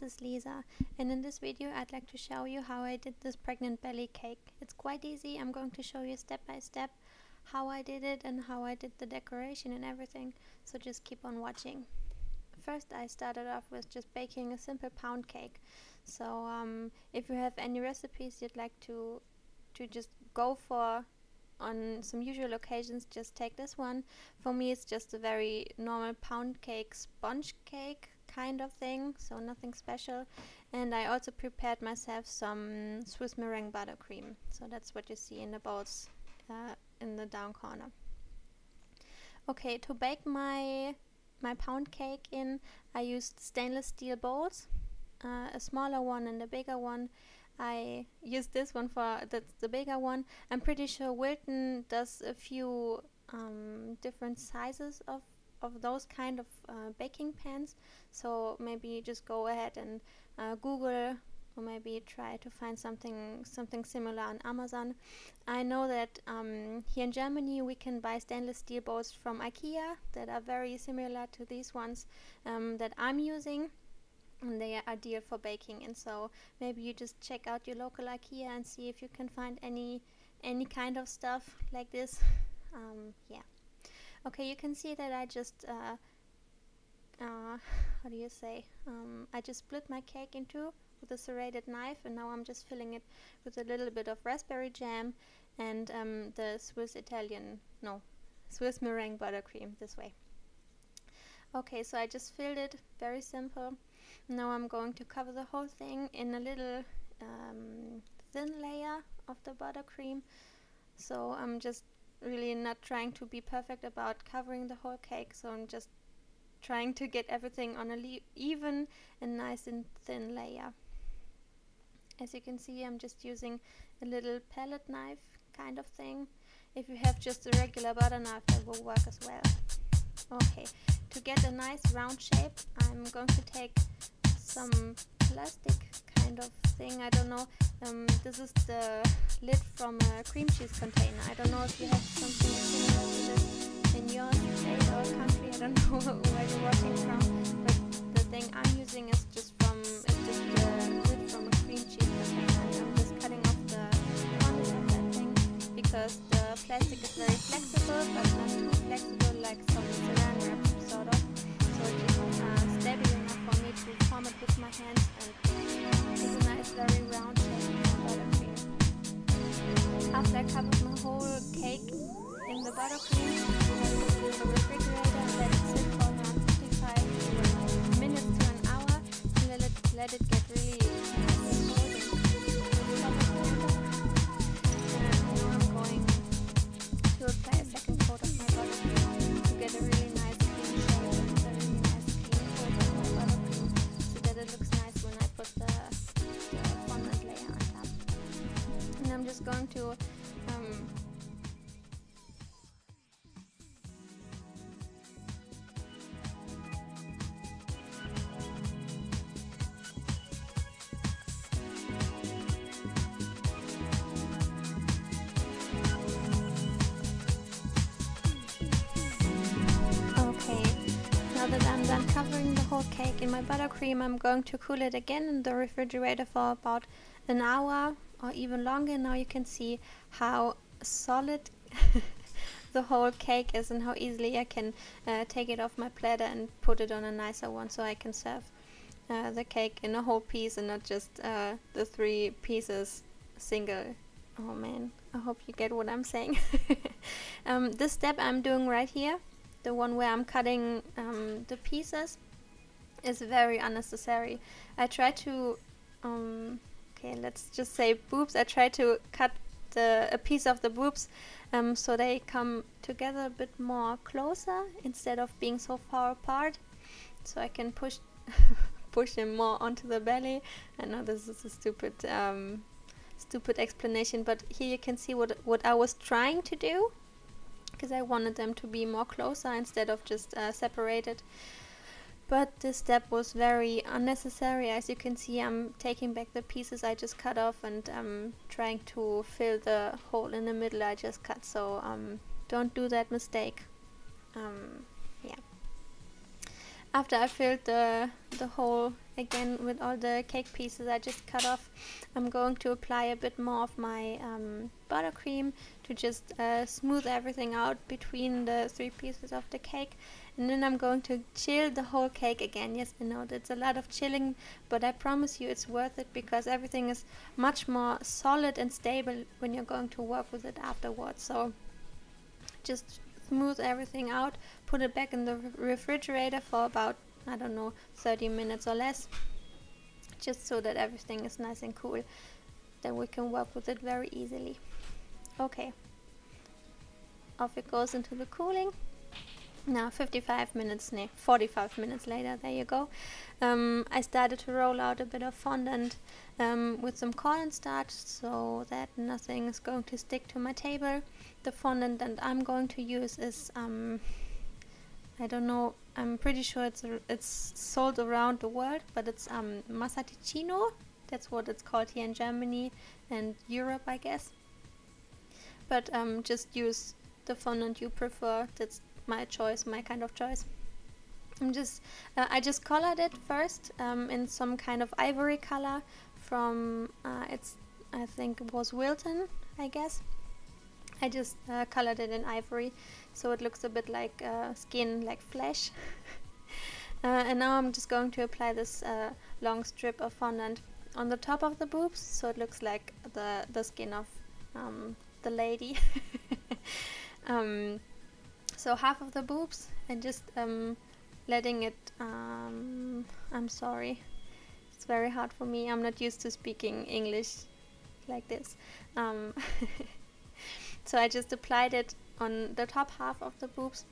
this is Lisa, and in this video I'd like to show you how I did this pregnant belly cake. It's quite easy. I'm going to show you step by step how I did it and how I did the decoration and everything, so just keep on watching. First I started off with just baking a simple pound cake. So if you have any recipes you'd like to just go for on some usual occasions, just take this one. For me it's just a very normal pound cake, sponge cake kind of thing, so nothing special. And I also prepared myself some Swiss meringue buttercream, so that's what you see in the bowls in the down corner. Okay, to bake my pound cake in, I used stainless steel bowls, a smaller one and a bigger one. I used this one for the bigger one. I'm pretty sure Wilton does a few different sizes of those kind of baking pans, so maybe just go ahead and Google, or maybe try to find something similar on Amazon. I know that here in Germany we can buy stainless steel bowls from IKEA that are very similar to these ones that I'm using, and they are ideal for baking. And so maybe you just check out your local IKEA and see if you can find any kind of stuff like this. Yeah. Okay, you can see that I just I just split my cake in two with a serrated knife, and now I'm just filling it with a little bit of raspberry jam and the Swiss meringue buttercream this way. Okay, so I just filled it, very simple. Now I'm going to cover the whole thing in a little thin layer of the buttercream. So I'm just really not trying to be perfect about covering the whole cake, so I'm just trying to get everything on a even and nice and thin layer. As you can see, I'm just using a little palette knife kind of thing. If you have just a regular butter knife, that will work as well. Okay, to get a nice round shape, I'm going to take some plastic kind of thing, I don't know. This is the lid from a cream cheese container. I don't know if you have something similar to this in your state or country. I don't know where you're watching from, but the thing I'm using is just the lid from a cream cheese container. I'm just cutting off the corners of that thing, because the plastic is very flexible, but not too flexible like some saran wrap sort of. So it's stable enough for me to form it with my hands, and it's a nice, very round shape of buttercream. After I covered my whole cake in the buttercream, I put it in the refrigerator and let it sit for around 55 minutes to an hour, and let it get really nice and cold. Now I'm going to apply a second coat of my buttercream to get a really nice clean shape and a really nice clean coat of my buttercream, so that it looks nice when I put the fondant layer on top. And I'm just going to covering the whole cake in my buttercream, I'm going to cool it again in the refrigerator for about an hour or even longer. Now you can see how solid the whole cake is and how easily I can take it off my platter and put it on a nicer one, so I can serve the cake in a whole piece and not just the three pieces single. Oh man, I hope you get what I'm saying. This step I'm doing right here, the one where I'm cutting the pieces, is very unnecessary. I try to, okay, let's just say boobs. I try to cut a piece of the boobs so they come together a bit more closer instead of being so far apart, so I can push them more onto the belly. I know this is a stupid explanation, but here you can see what I was trying to do, because I wanted them to be more closer instead of just separated. But this step was very unnecessary. As you can see, I'm taking back the pieces I just cut off, and I'm trying to fill the hole in the middle I just cut, so don't do that mistake. Yeah. after I filled the hole again with all the cake pieces I just cut off, I'm going to apply a bit more of my buttercream to just smooth everything out between the three pieces of the cake. And then I'm going to chill the whole cake again. Yes, I know that's a lot of chilling, but I promise you it's worth it, because everything is much more solid and stable when you're going to work with it afterwards. So just smooth everything out, put it back in the refrigerator for about, I don't know, 30 minutes or less, just so that everything is nice and cool. Then we can work with it very easily. Okay, off it goes into the cooling. Now 55 minutes, no, 45 minutes later, there you go. I started to roll out a bit of fondant with some cornstarch so that nothing is going to stick to my table. The fondant that I'm going to use is, I don't know, I'm pretty sure it's sold around the world, but it's Massatticino, that's what it's called here in Germany and Europe, I guess. But just use the fondant you prefer, that's my choice, my kind of choice. I'm just I just colored it first in some kind of ivory color from I think it was Wilton, I guess. I just colored it in ivory so it looks a bit like skin, like flesh. And now I'm just going to apply this long strip of fondant on the top of the boobs so it looks like the skin of the lady. So half of the boobs, and just letting it, I'm sorry, it's very hard for me, I'm not used to speaking English like this. So I just applied it on the top half of the boobs,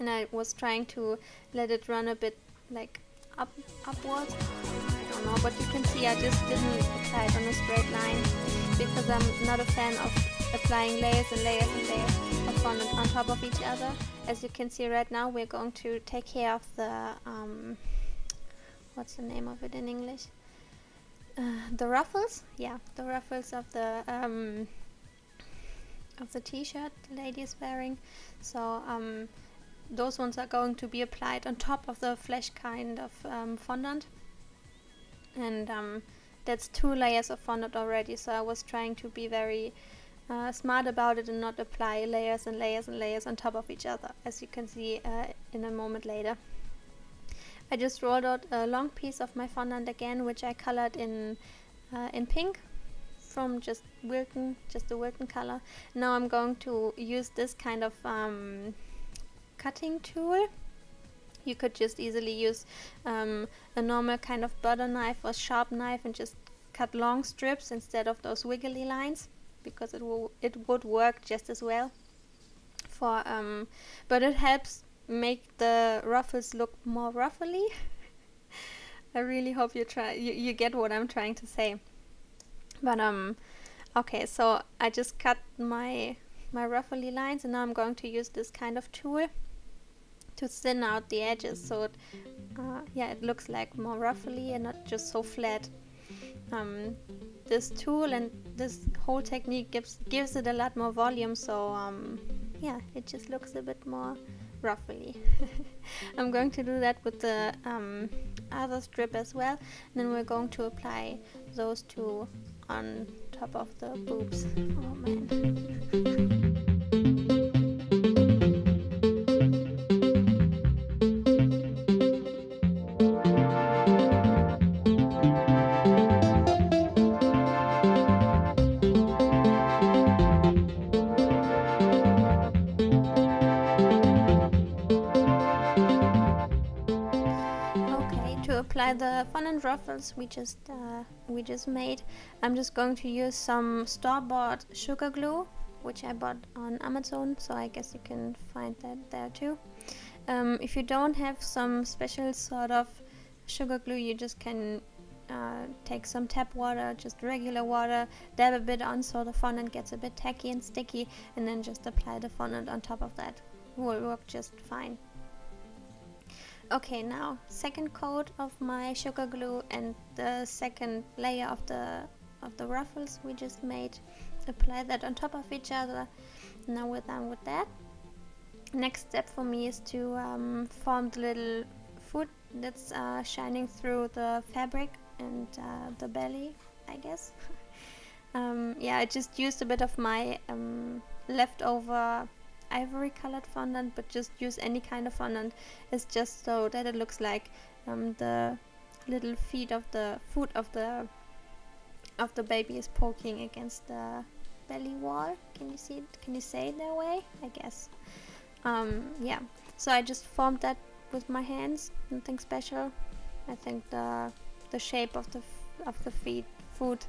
and I was trying to let it run a bit like upwards, I don't know, but you can see I just didn't apply it on a straight line, because I'm not a fan of applying layers and layers and layers on top of each other. As you can see right now, we're going to take care of the what's the name of it in English, the ruffles, yeah, the ruffles of the t-shirt the lady is wearing. So those ones are going to be applied on top of the flesh kind of fondant, and that's 2 layers of fondant already, so I was trying to be very smart about it and not apply layers and layers and layers on top of each other, as you can see in a moment later. I just rolled out a long piece of my fondant again, which I colored in pink from just Wilton, just the Wilton color. Now I'm going to use this kind of cutting tool. You could just easily use a normal kind of butter knife or sharp knife and just cut long strips instead of those wiggly lines, because it would work just as well for but it helps make the ruffles look more ruffly. I really hope you get what I'm trying to say. But okay, so I just cut my ruffly lines, and now I'm going to use this kind of tool to thin out the edges so it, yeah, it looks like more ruffly and not just so flat. This tool and this whole technique gives it a lot more volume, so yeah, it just looks a bit more ruffly. I'm going to do that with the other strip as well, and then we're going to apply those two on top of the boobs. Oh man. The fondant ruffles we just made. I'm just going to use some store-bought sugar glue, which I bought on Amazon, so I guess you can find that there too. If you don't have some special sort of sugar glue, you just can take some tap water, just regular water, dab a bit on so the fondant gets a bit tacky and sticky, and then just apply the fondant on top of that. It will work just fine. Okay, now second coat of my sugar glue and the second layer of the ruffles we just made. Apply that on top of each other. Now we're done with that. Next step for me is to form the little food that's shining through the fabric and the belly, I guess. Yeah, I just used a bit of my leftover ivory colored fondant, but just use any kind of fondant. It's just so that it looks like the little feet of the foot of the baby is poking against the belly wall. Can you see it? Can you say it that way? I guess. Yeah, so I just formed that with my hands, nothing special. I think the shape of the feet foot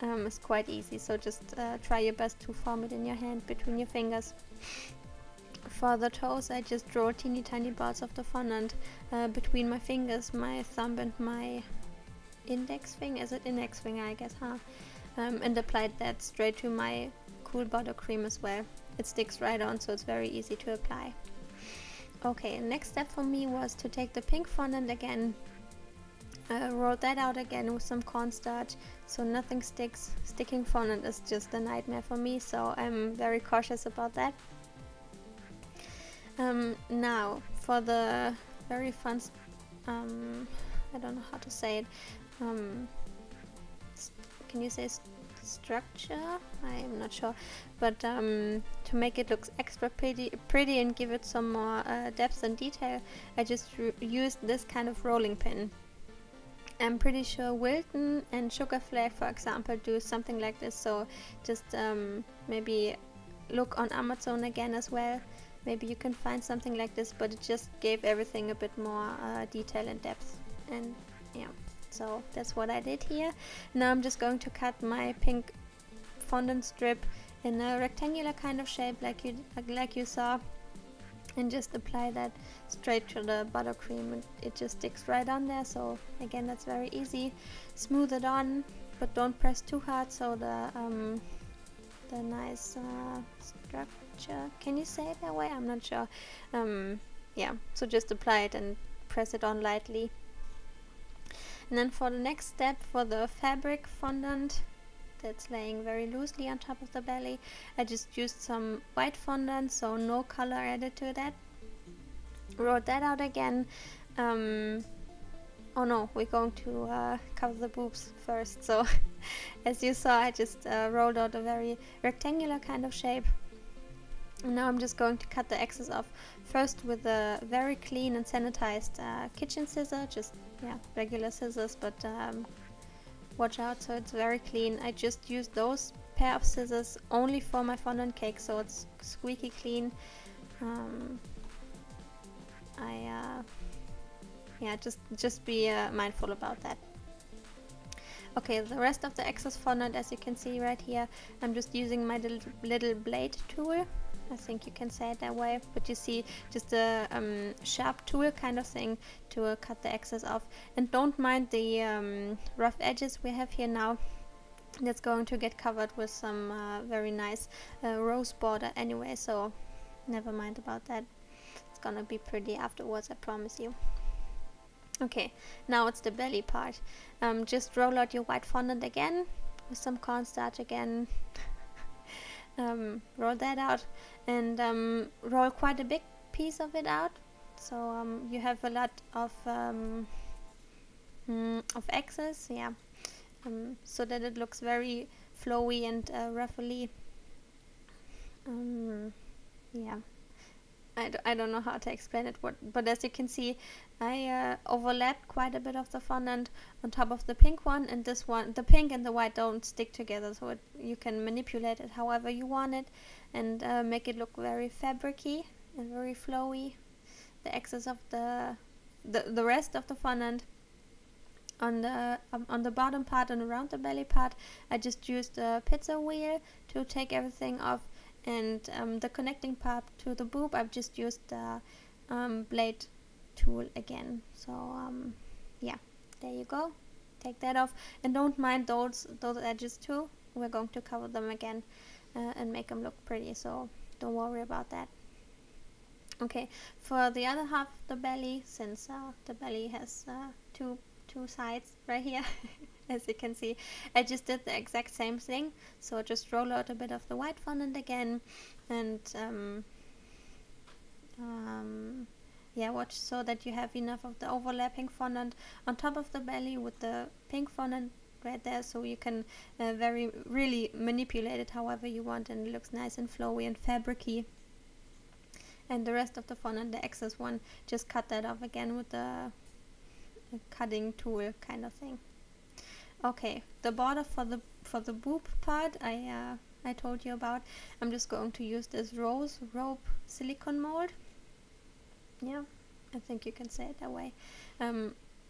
is quite easy, so just try your best to form it in your hand between your fingers. For the toes, I just draw teeny tiny balls of the fondant between my fingers, my thumb and my index finger. Is it index finger? I guess, huh? And applied that straight to my cool body cream as well. It sticks right on, so it's very easy to apply. Okay, next step for me was to take the pink fondant again. Rolled that out again with some cornstarch, so nothing sticks. Sticking fondant is just a nightmare for me, so I'm very cautious about that. Now for the very fun, I don't know how to say it, can you say structure? I'm not sure, but to make it look extra pretty and give it some more depth and detail, I just used this kind of rolling pin. I'm pretty sure Wilton and Sugarflake, for example, do something like this, so just maybe look on Amazon again as well. Maybe you can find something like this, but it just gave everything a bit more detail and depth. And yeah, so that's what I did here. Now I'm just going to cut my pink fondant strip in a rectangular kind of shape, like you saw, and just apply that straight to the buttercream, and it just sticks right on there. So again, that's very easy. Smooth it on, but don't press too hard, so the nice structure. Can you say it that way? I'm not sure. Yeah, so just apply it and press it on lightly. And then for the next step, for the fabric fondant that's laying very loosely on top of the belly, I just used some white fondant, so no color added to that. Rolled that out again. Oh no, we're going to cover the boobs first. So as you saw, I just rolled out a very rectangular kind of shape. Now I'm just going to cut the excess off, first with a very clean and sanitized kitchen scissor, just yeah, regular scissors, but watch out, so it's very clean. I just used those pair of scissors only for my fondant cake, so it's squeaky clean. Yeah, just be mindful about that. Okay, the rest of the excess fondant, as you can see right here, I'm just using my little blade tool. I think you can say it that way, but you see, just a sharp tool kind of thing to cut the excess off. And don't mind the rough edges we have here now. That's going to get covered with some very nice rose border anyway, so never mind about that. It's gonna be pretty afterwards, I promise you. Okay, now it's the belly part. Just roll out your white fondant again with some cornstarch again. Roll that out and roll quite a big piece of it out, so you have a lot of excess, yeah, so that it looks very flowy and ruffly. Yeah, I don't know how to explain it, but as you can see, I overlapped quite a bit of the fondant on top of the pink one, and this one, the pink and the white don't stick together, so you can manipulate it however you want it and make it look very fabricy and very flowy. The excess of the rest of the fondant on the bottom part and around the belly part, I just used a pizza wheel to take everything off. And the connecting part to the boob, I've just used the blade tool again. So yeah, there you go. Take that off, and don't mind those edges too. We're going to cover them again and make them look pretty, so don't worry about that. Okay, for the other half of the belly, since the belly has two sides right here, as you can see, I just did the exact same thing. So just roll out a bit of the white fondant again, and Yeah, watch so that you have enough of the overlapping fondant on top of the belly with the pink fondant right there, so you can really manipulate it however you want, and it looks nice and flowy and fabricy. And the rest of the fondant, the excess one, just cut that off again with the cutting tool kind of thing. Okay, the border for the boob part I told you about. I'm just going to use this rose rope silicone mold. Yeah, I think you can say it that way.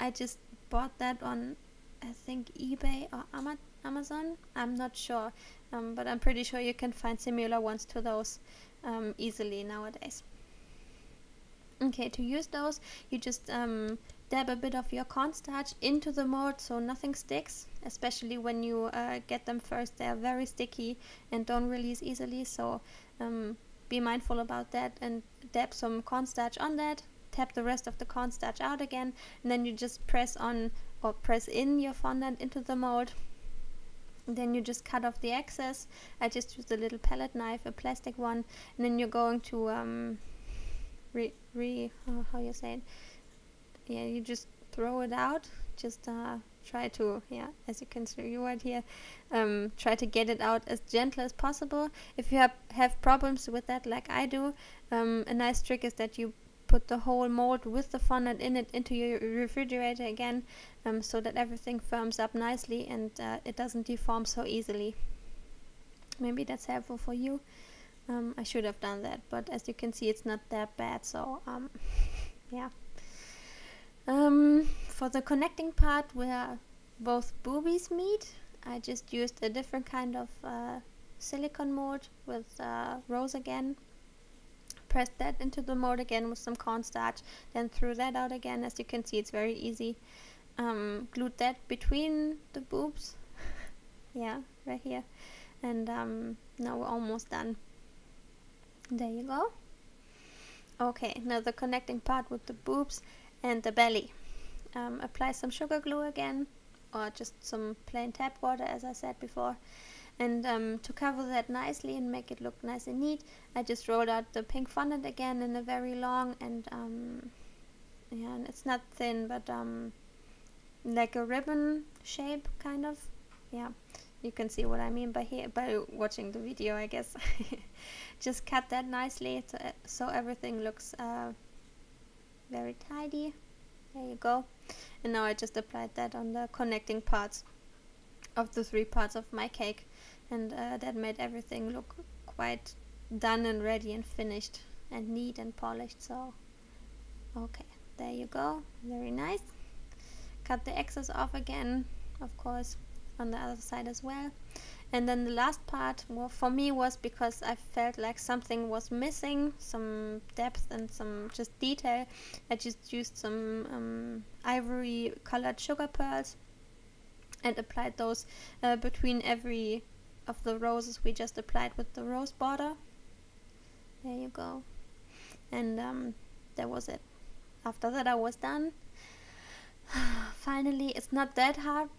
I just bought that on, I think, eBay or Amazon. I'm not sure, but I'm pretty sure you can find similar ones to those easily nowadays. Okay, to use those, you just dab a bit of your cornstarch into the mold so nothing sticks, especially when you get them first. They are very sticky and don't release easily, so be mindful about that, and dab some cornstarch on that, tap the rest of the cornstarch out again, and then you just press on or press in your fondant into the mold. And then you just cut off the excess. I just used a little palette knife, a plastic one, and then you're going to how you say it? Yeah, you just throw it out, just try to, yeah, as you can see right here, try to get it out as gentle as possible. If you have problems with that like I do, a nice trick is that you put the whole mold with the fondant in it into your refrigerator again, so that everything firms up nicely and it doesn't deform so easily. Maybe that's helpful for you. I should have done that, but as you can see, it's not that bad, so yeah. For the connecting part where both boobies meet, I just used a different kind of silicone mold with rose again, pressed that into the mold again with some cornstarch, then threw that out again. As you can see, it's very easy. Glued that between the boobs, yeah, right here, and now we're almost done. There you go. Okay, now the connecting part with the boobs and the belly. Apply some sugar glue again, or just some plain tap water, as I said before, and to cover that nicely and make it look nice and neat, I just rolled out the pink fondant again in a very long and yeah, and it's not thin, but like a ribbon shape kind of. Yeah, you can see what I mean by here by watching the video, I guess. Just cut that nicely so everything looks very tidy. There you go. And now I just applied that on the connecting parts of the three parts of my cake, and that made everything look quite done and ready and finished and neat and polished. So okay, there you go, very nice. Cut the excess off again, of course, on the other side as well. And then the last part, well, for me was because I felt like something was missing, some depth and some just detail. I just used some ivory colored sugar pearls and applied those between every of the roses we just applied with the rose border. There you go. And that was it. After that I was done. Finally, it's not that hard.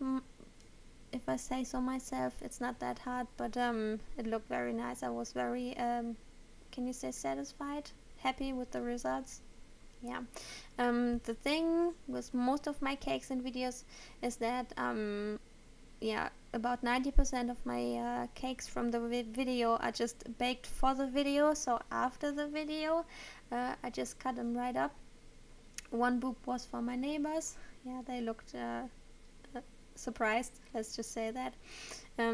If I say so myself, it's not that hard, but it looked very nice. I was very, can you say, satisfied, happy with the results. Yeah. The thing with most of my cakes and videos is that, yeah, about 90% of my cakes from the video are just baked for the video. So after the video, I just cut them right up. One boob was for my neighbors. Yeah, they looked surprised, let's just say that.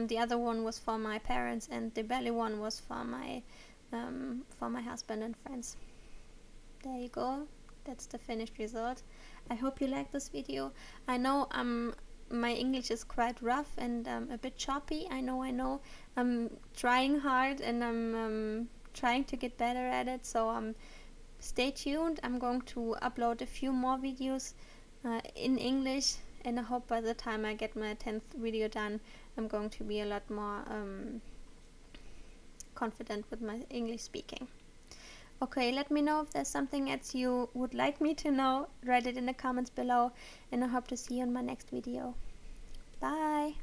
The other one was for my parents, and the belly one was for my husband and friends. There you go, that's the finished result. I hope you like this video. I know my English is quite rough and a bit choppy. I know I'm trying hard, and I'm trying to get better at it, so stay tuned. I'm going to upload a few more videos in English. And I hope by the time I get my 10th video done, I'm going to be a lot more confident with my English speaking. Okay, let me know if there's something else you would like me to know. Write it in the comments below, and I hope to see you in my next video. Bye!